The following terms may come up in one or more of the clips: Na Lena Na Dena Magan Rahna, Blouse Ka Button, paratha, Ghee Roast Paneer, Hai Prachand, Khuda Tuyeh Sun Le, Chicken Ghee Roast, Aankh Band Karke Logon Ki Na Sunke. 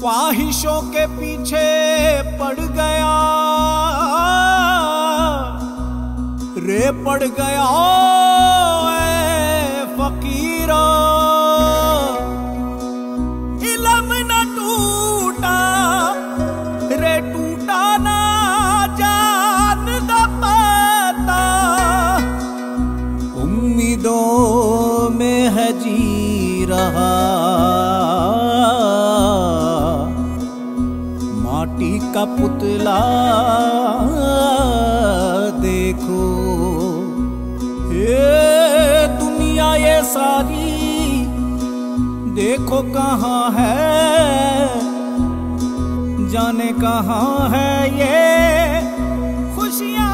ख्वाहिशों के पीछे पड़ गया रे, पड़ गया ऐ फकीरा। इलम न टूटा रे, टूटा ना जान दा पता, उम्मीदों में है जी रहा, माटी का पुतला देखो। ये दुनिया ये सारी देखो कहाँ है, जाने कहाँ है ये खुशियाँ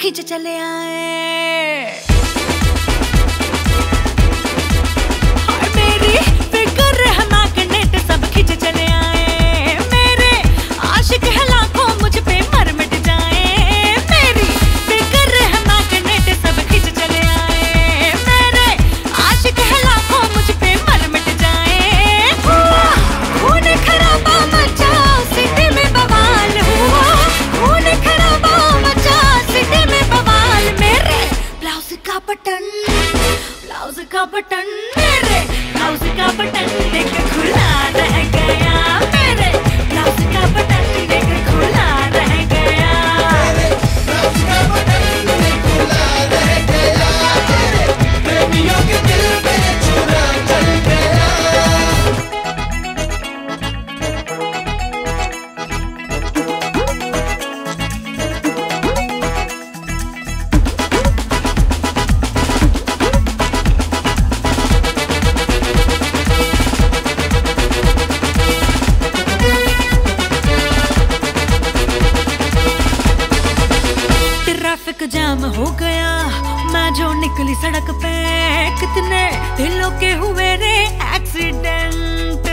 खींच चले आए। हाय मेरी फिकर है मैग्नेट, सब खींच चले आए। मेरे आशिक है लाखों, मुझ पे निकली सड़क पे कितने दिलों के हुए रे एक्सीडेंट।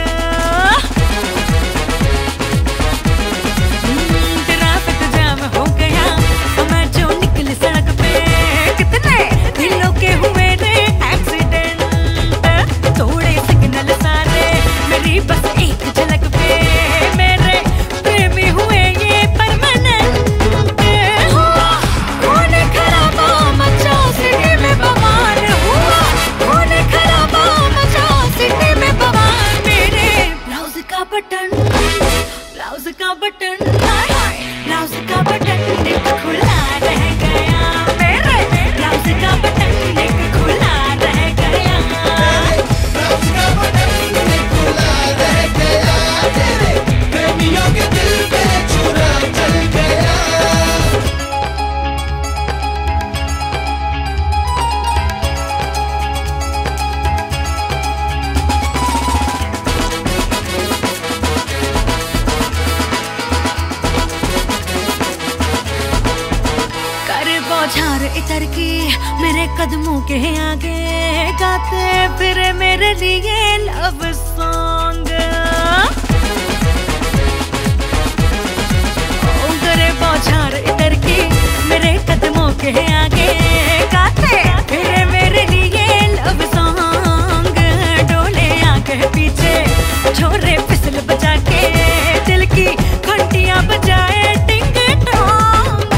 ट्रैफिक जाम हो गया मैं जो निकली सड़क पे कितने दिलों के हुए रे एक्सीडेंट। थोड़े सिग्नल सारे मेरी बस एक झलक पे मेरे प्रेमी हुए ये परमानेंट। खून खराबा मचा सिटी में बवाल हुआ, खून खराबा मचा सिटी में बवाल। मेरे ब्लाउज का बटन, ब्लाउज का बटन, ब्लाउज का बटन एक खुला रह गया। मेरे ब्लाउज का बटन एक खुला रह गया। ब्लाउज का बटन एक खुला रह गया। तेरे प्रेमियों के दिल पे छुरा चल गया। कर बौछार इतर की मेरे कदमों के आगे गाते फिरे मेरे लिए लव सॉन्ग। करे बौछार इतर की मेरे कदमों के आगे गाते फिरे मेरे लिए लव सॉन्ग। डोले आंखें पीछे छोरे फिसल बजा के दिल की घंटियां बजाए टिंग टोंग।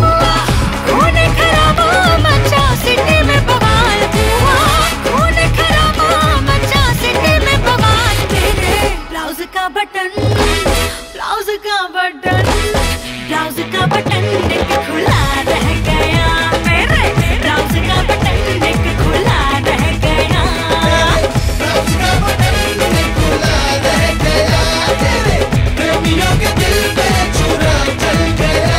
खून खराबा मचा सिटी में बवाल हुआ, खून खराबा मचा सिटी में बवाल। मेरे ब्लाउज का बटन, ब्लाउज का बटन, ब्लाउज का बटन एक खुला रह गया। मेरे ब्लाउज का बटन एक खुला रह गया। ब्लाउज का बटन एक खुला रह गया। तेरे प्रेमियों के दिल पे छुरा चल गया।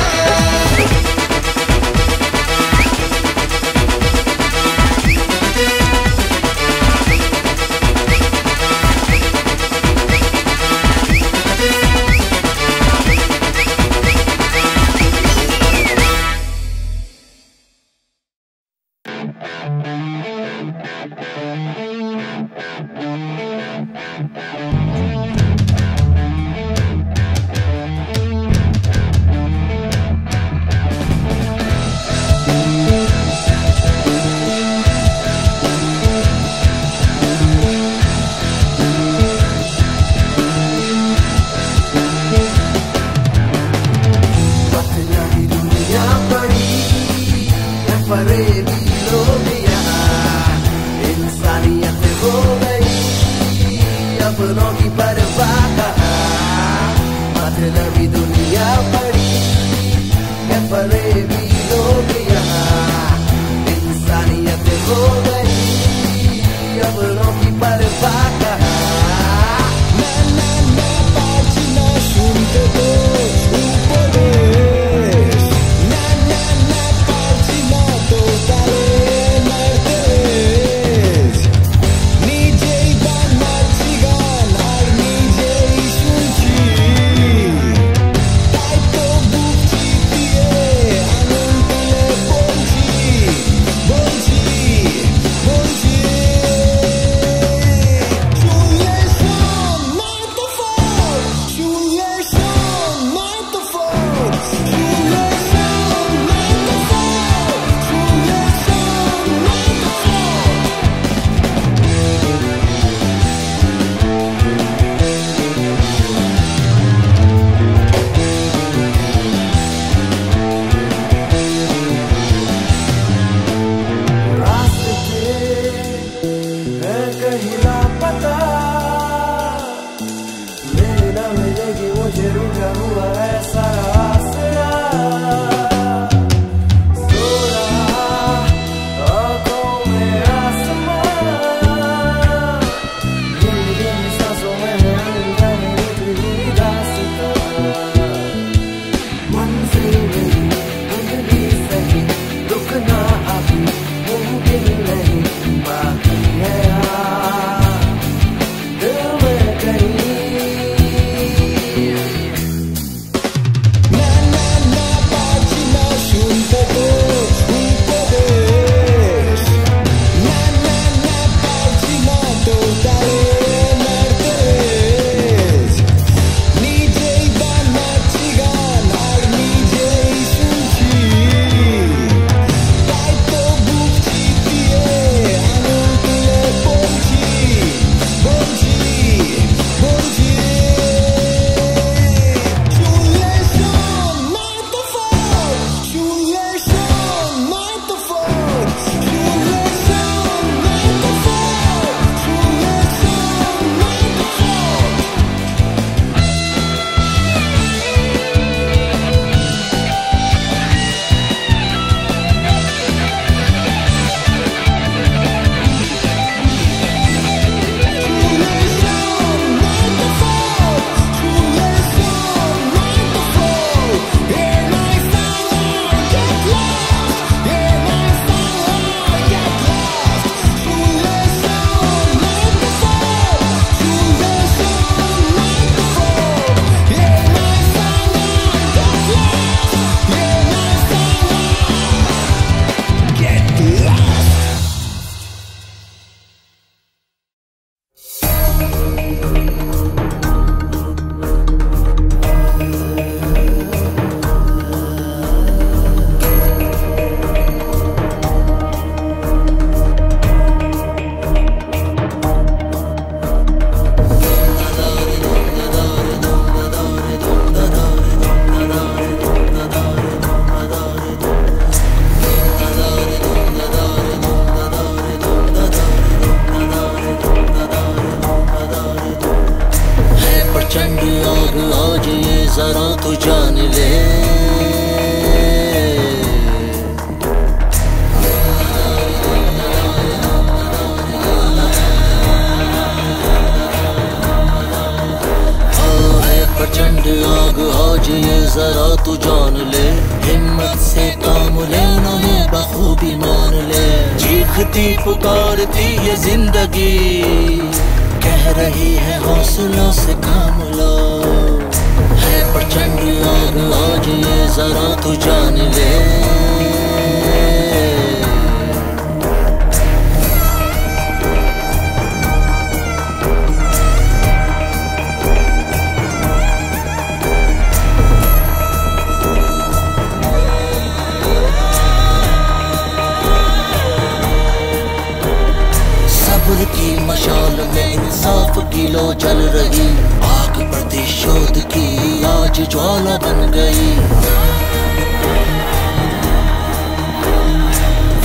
और आज ये जरा तू जान ले। है प्रचंड आग आज ये जरा तू जान ले, हिम्मत से काम ले उन्हें बखूबी मान ले। चीखती पुकारती ये जिंदगी कह रही है हौसलों से काम लो। है प्रचंड आग आज ये जरा तू जान ले। की मशाल में इंसाफ की लो जल रही, आग प्रतिशोध की आज ज्वाला बन गई।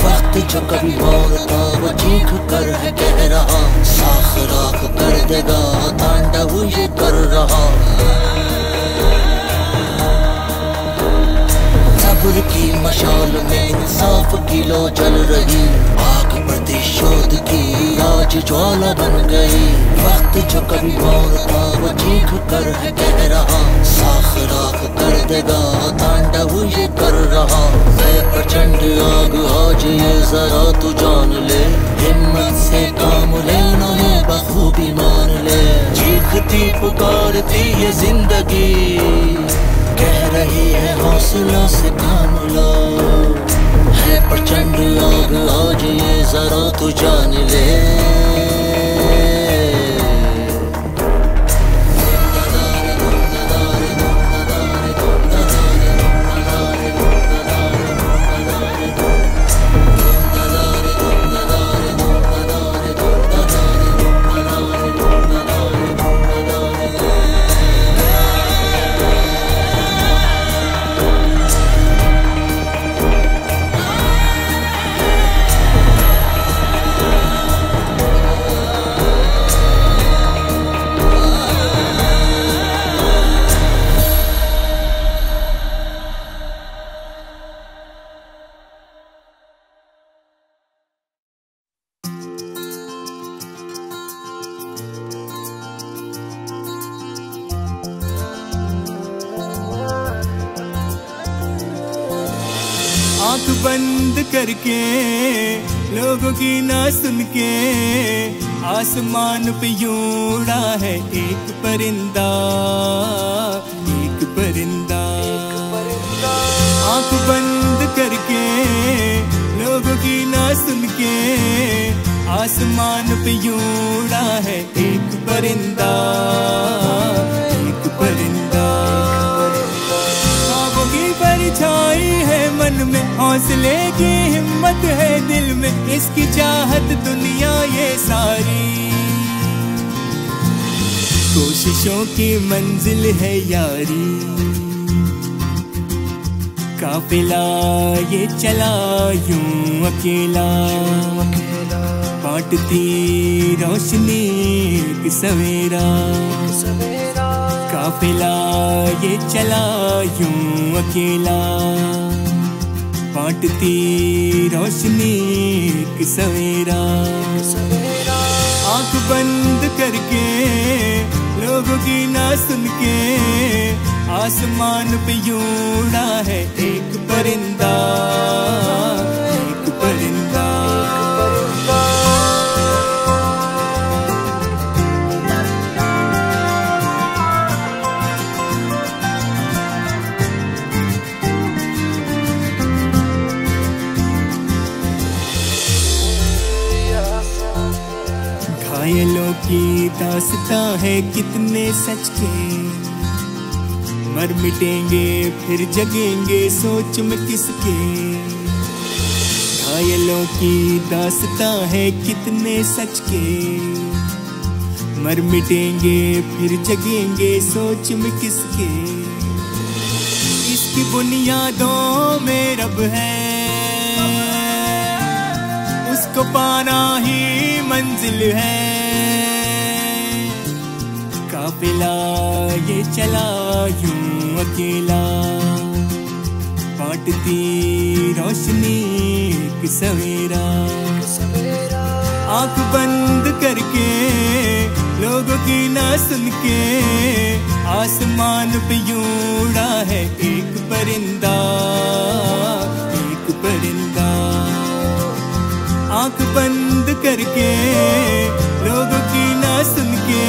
वक्त जो कभी और था वो चीख कर है कह रहा, साख राख कर देगा तांडव ये कर रहा। सब्र की मशाल में इंसाफ की लो जल रही, आग प्रतिशोध की आज ज्वाला बन गई। वक्त जो कभी और था वो चीख कर है कह रहा, साख राख कर देगा तांडव ये कर रहा। है प्रचंड आग आज ये जरा तू जान ले, हिम्मत से काम ले उन्हें बखूबी मान ले। चीखती पुकारती ये जिंदगी कह रही है हौसलों से काम लो। है प्रचंड आग आज ये जरा तू जान ले। आँख बंद करके लोगों की ना सुनके आसमान पे उड़ा है एक परिंदा, एक परिंदा। आँख बंद करके लोगों की ना सुनके आसमान पे उड़ा है एक परिंदा, एक परिंदा। ख्वाबों की परछाई है मन में, हौसले की हिम्मत है दिल में, इसकी चाहत दुनिया ये सारी। कोशिशों की मंजिल है यारी, काफिला ये चला यूं अकेला, बांटती रोशनी एक सवेरा। काफिला ये चला यूं अकेला, बांटती रोशनी एक सवेरा। आँख बंद करके लोगों की ना सुनके आसमान पे उड़ा है एक परिंदा, एक परिंदा। घायलों की दास्ता है कितने सच के, मर मिटेंगे फिर जगेंगे सोच में किसके। घायलों की दास्ता है कितने सच के, मर मिटेंगे फिर जगेंगे सोच में किसके। इसकी बुनियादों में रब है, उसको पाना ही मंजिल है। काफिला ये चला यूं अकेला, बांटती रोशनी एक सवेरा। आंख बंद करके लोगों की ना सुन के, आसमान पे यूं उड़ा है एक परिंदा, एक परिंदा। आंख बंद करके लोगों की ना सुन के,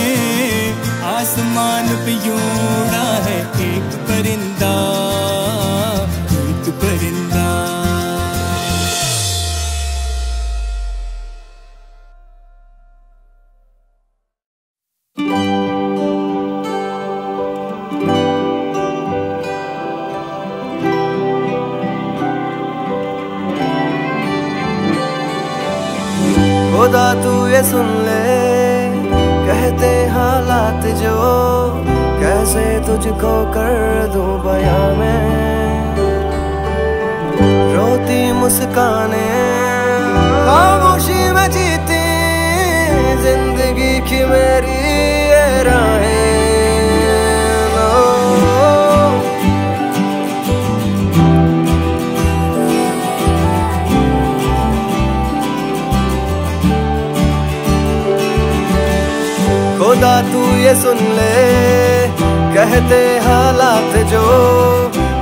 आसमान पे यूं उड़ा है एक परिंदा, एक परिंदा। खुदा तू ये सुन ले, कहते हालात जो, कैसे तुझको कर दूं बयां मैं। रोती मुस्काने खामोशी में जीती, जिंदगी की मेरी ये खुदा तू ये सुन ले, कहते हालात जो,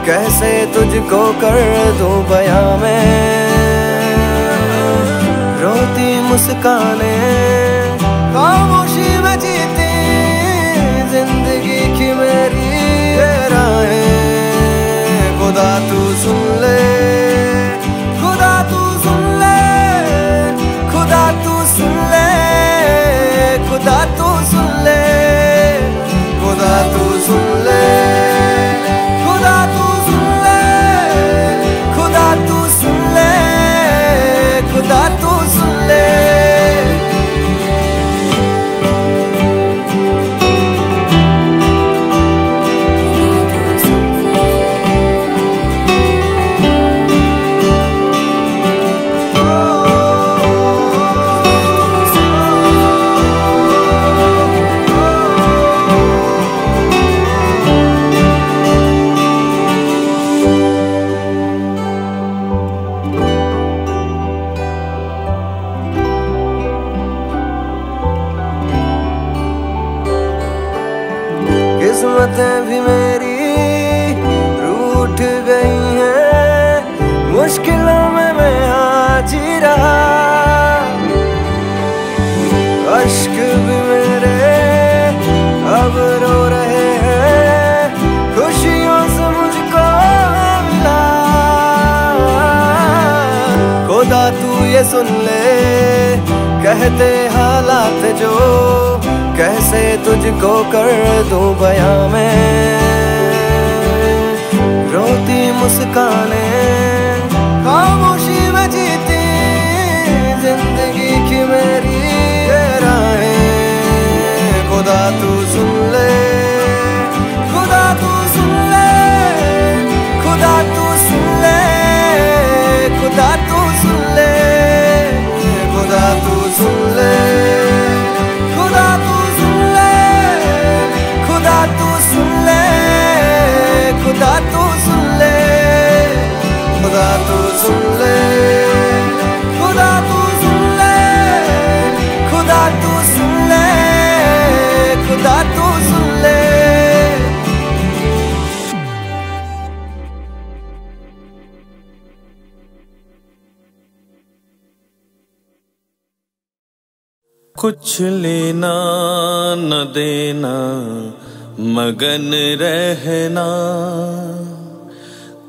कैसे तुझको कर दूं बयां मैं। रोती मुस्काने खामोशी में जीती, जिंदगी की मेरी ये राहें। खुदा तू सुन ले, खुदा तू सुन ले, खुदा तू सुन ले, खुदा तू सुन ले, खुदा तू सुन ले, खुदा तू सुन ले, खुदा तू सुन ले, खुदा तू सुन ले। किस्मतें भी मेरी रूठ गई है, मुश्किलों में मैं आज ही रहा। अश्क भी मेरे अब रो रहे हैं, खुशियों से मुझको मिला। खुदा तू ये सुन ले, कहते हालात जो, कैसे तुझको कर दूं बयां मैं। रोती मुस्काने खामोशी में जीती, जिंदगी की मेरी ये राहें। खुदा तू सुन ले, खुदा तू सुन ले, खुदा तू सुन ले, खुदा तू सुन ले, खुदा तू सुन ले, खुदा तू सुन ले, खुदा तू सुन ले, खुदा तू सुन ले, खुदा तू सुन ले, खुदा तू सुन ले, खुदा तू सुन ले, खुदा तू सुन ले। कुछ लेना न देना मगन रहना,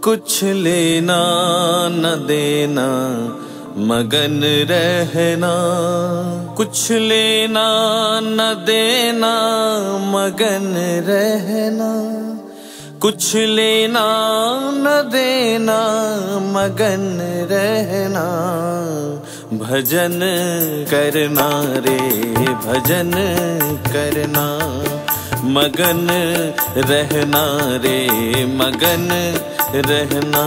कुछ लेना न देना मगन रहना, कुछ लेना न देना मगन रहना, कुछ लेना न देना मगन रहना। भजन करना रे भजन करना, मगन रहना रे मगन रहना।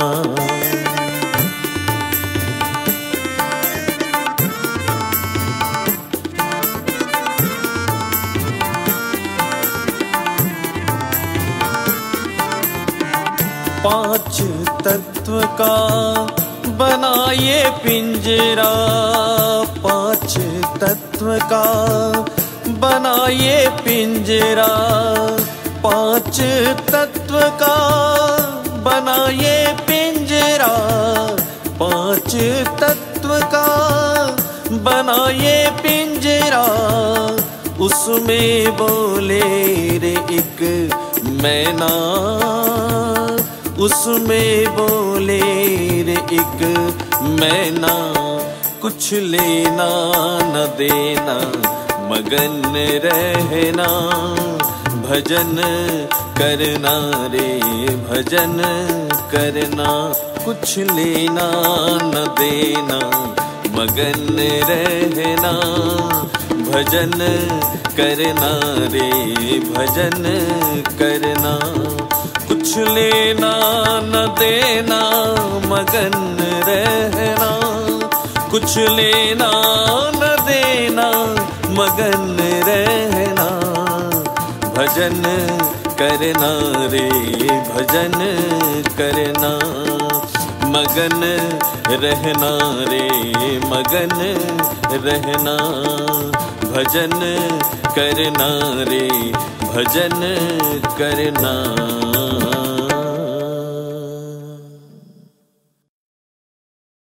पांच तत्व का बना ये पिंजरा, पांच तत्व का बना ये पिंजरा, पांच तत्व का बना ये पिंजरा, पांच तत्व का बना ये पिंजरा। उसमें बोले रे एक मैना, उसमें बोले रे एक मैना, कुछ लेना न देना मगन रहना, भजन करना रे भजन करना, कुछ लेना न देना मगन रहना, भजन करना रे भजन करना, कुछ लेना न देना मगन रहना, कुछ लेना न देना मगन रहना, भजन करना रे भजन करना, मगन रहना रे मगन रहना, भजन करना रे भजन करना।